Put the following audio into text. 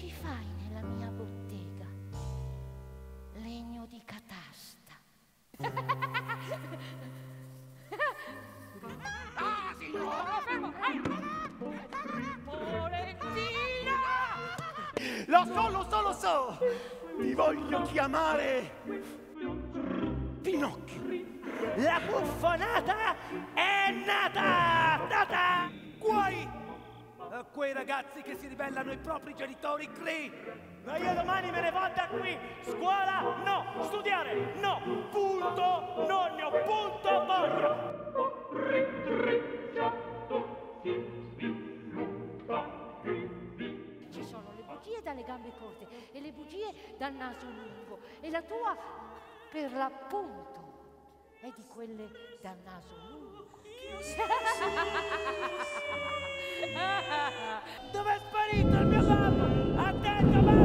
ci fai nella mia bottega? Legno di catasta. Ah, signora! Fermo! Polentina! Lo so! Ti voglio chiamare Pinocchio. La buffonata è nata! Guai a quei ragazzi che si ribellano ai propri genitori qui! Ma io domani me ne vado da qui! Scuola no! Studiare no! Punto nonno! Punto morro! Ci sono le bugie dalle gambe corte e le bugie dal naso lungo, e la tua per l'appunto è di quelle dal naso lungo. Dov'è sparito il mio babbo? Attento, babbo!